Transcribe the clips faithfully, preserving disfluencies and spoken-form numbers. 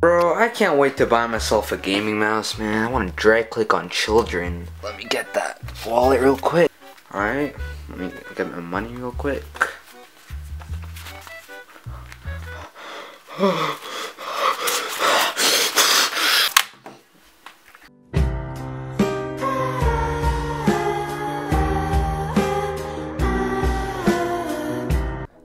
Bro, I can't wait to buy myself a gaming mouse, man. I want to drag click on children. Let me get that wallet real quick. Alright, let me get my money real quick.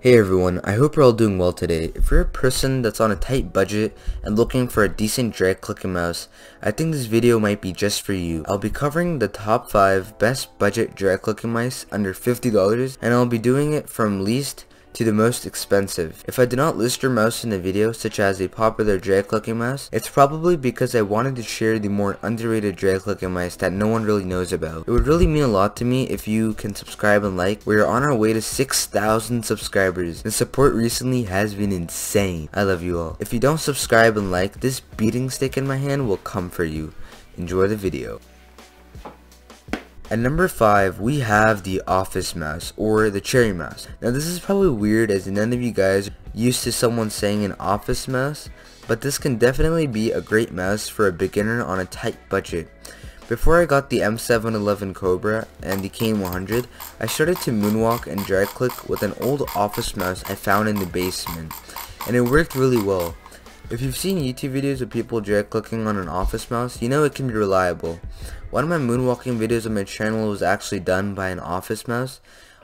Hey everyone, I hope you're all doing well today. If you're a person that's on a tight budget and looking for a decent drag clicking mouse, I think this video might be just for you. I'll be covering the top five best budget drag clicking mice under fifty dollars, and I'll be doing it from least to the most expensive. If I did not list your mouse in the video, such as a popular drag clicking mouse, it's probably because I wanted to share the more underrated drag clicking mice that no one really knows about. It would really mean a lot to me if you can subscribe and like. We are on our way to six thousand subscribers. The support recently has been insane. I love you all. If you don't subscribe and like, this beating stick in my hand will come for you. Enjoy the video. At number five, we have the office mouse, or the cherry mouse. Now this is probably weird as none of you guys are used to someone saying an office mouse, but this can definitely be a great mouse for a beginner on a tight budget. Before I got the M seven eleven Cobra and the K N one hundred, I started to moonwalk and drag click with an old office mouse I found in the basement, and it worked really well. If you've seen YouTube videos of people drag clicking on an office mouse, you know it can be reliable. One of my moonwalking videos on my channel was actually done by an office mouse.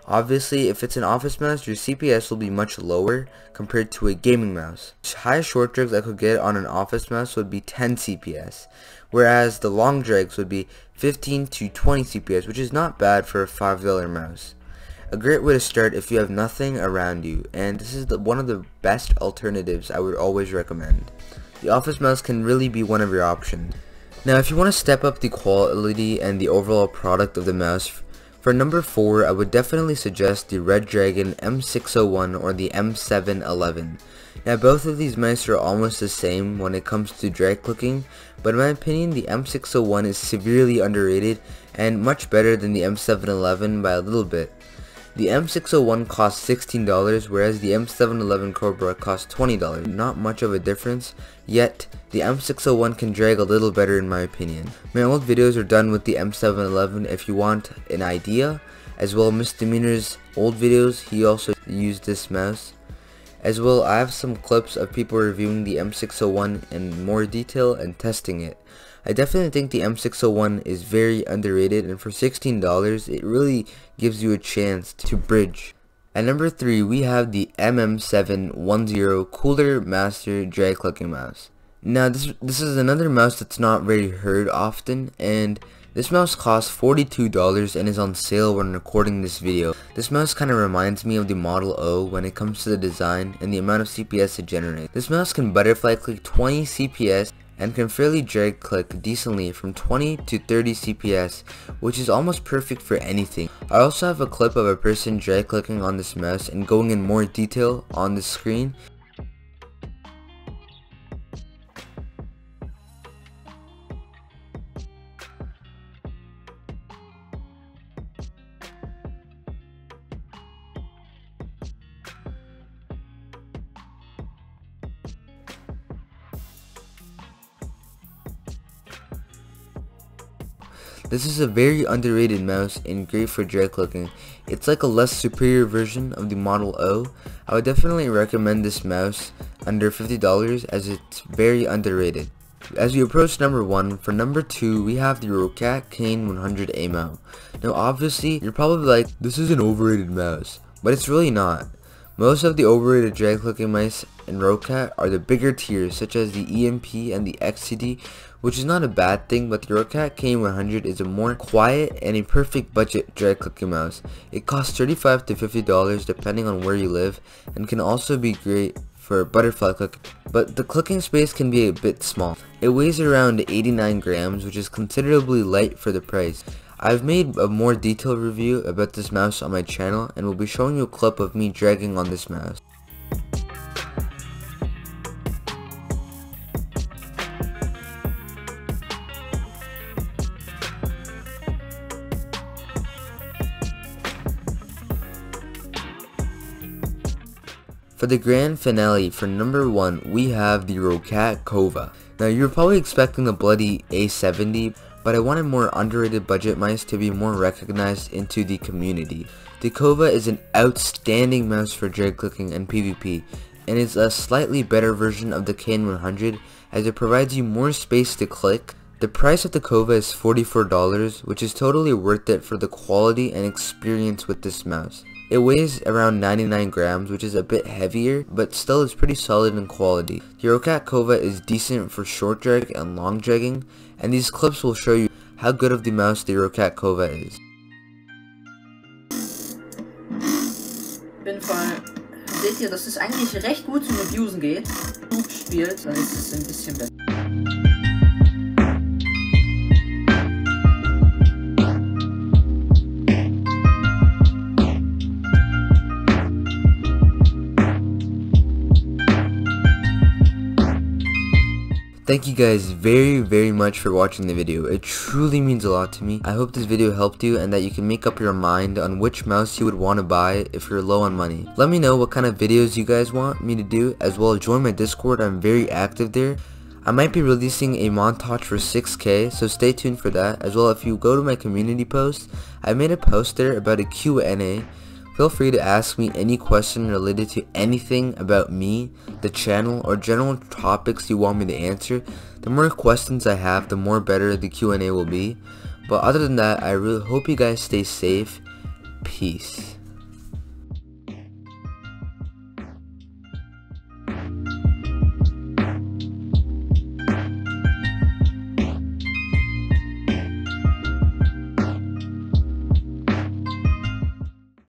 Obviously, if it's an office mouse, your C P S will be much lower compared to a gaming mouse. The highest short drags I could get on an office mouse would be ten C P S, whereas the long drags would be fifteen to twenty C P S, which is not bad for a five dollar mouse. A great way to start if you have nothing around you, and this is the, one of the best alternatives I would always recommend. The office mouse can really be one of your options. Now if you want to step up the quality and the overall product of the mouse, for number four I would definitely suggest the Red Dragon M six oh one or the M seven eleven. Now both of these mice are almost the same when it comes to drag clicking, but in my opinion the M six oh one is severely underrated and much better than the M seven eleven by a little bit. The M six oh one costs sixteen dollars, whereas the M seven eleven Cobra costs twenty dollars. Not much of a difference, yet the M six oh one can drag a little better in my opinion. My old videos are done with the M seven eleven if you want an idea, as well Misdemeanor's old videos, he also used this mouse. As well, I have some clips of people reviewing the M six oh one in more detail and testing it. I definitely think the M six oh one is very underrated, and for sixteen dollars it really gives you a chance to bridge. At number three we have the M M seven ten Cooler Master drag clicking mouse. Now this, this is another mouse that's not very heard often, and this mouse costs forty-two dollars and is on sale when recording this video. This mouse kind of reminds me of the Model O when it comes to the design and the amount of C P S it generates. This mouse can butterfly click twenty C P S and can fairly drag click decently from twenty to thirty C P S, which is almost perfect for anything. I also have a clip of a person drag clicking on this mouse and going in more detail on the screen. This is a very underrated mouse and great for drag clicking. It's like a less superior version of the Model O. I would definitely recommend this mouse under fifty dollars as it's very underrated. As we approach number one, for number two we have the Roccat K one hundred A I M O. Now obviously you're probably like, this is an overrated mouse, but it's really not. Most of the overrated drag clicking mice in Roccat are the bigger tiers, such as the E M P and the X C D, which is not a bad thing, but the Roccat K one hundred is a more quiet and a perfect budget drag clicking mouse. It costs thirty-five to fifty dollars depending on where you live, and can also be great for butterfly click, but the clicking space can be a bit small. It weighs around eighty-nine grams, which is considerably light for the price. I've made a more detailed review about this mouse on my channel, and will be showing you a clip of me dragging on this mouse. For the grand finale for number one, we have the Roccat Kova. Now you're probably expecting the Bloody A seventy, but I wanted more underrated budget mice to be more recognized into the community. The Kova is an outstanding mouse for drag clicking and PvP, and is a slightly better version of the K N one hundred as it provides you more space to click. The price of the Kova is forty-four dollars, which is totally worth it for the quality and experience with this mouse. It weighs around ninety-nine grams, which is a bit heavier, but still is pretty solid in quality. The Roccat Kova is decent for short drag and long dragging, and these clips will show you how good of the mouse the Roccat Kova is. Bin voll. Seht ihr, dass es eigentlich recht gut zum Abusen geht. Loop spielt, dann ist es ein bisschen besser. Thank you guys very very much for watching the video. It truly means a lot to me. I hope this video helped you and that you can make up your mind on which mouse you would want to buy if you're low on money. Let me know what kind of videos you guys want me to do, as well as join my Discord. I'm very active there. I might be releasing a montage for six K, so stay tuned for that. As well, if you go to my community post, I made a post there about a Q and A. Feel free to ask me any question related to anything about me, the channel, or general topics you want me to answer. The more questions I have, the more better the Q and A will be. But other than that, I really hope you guys stay safe. Peace.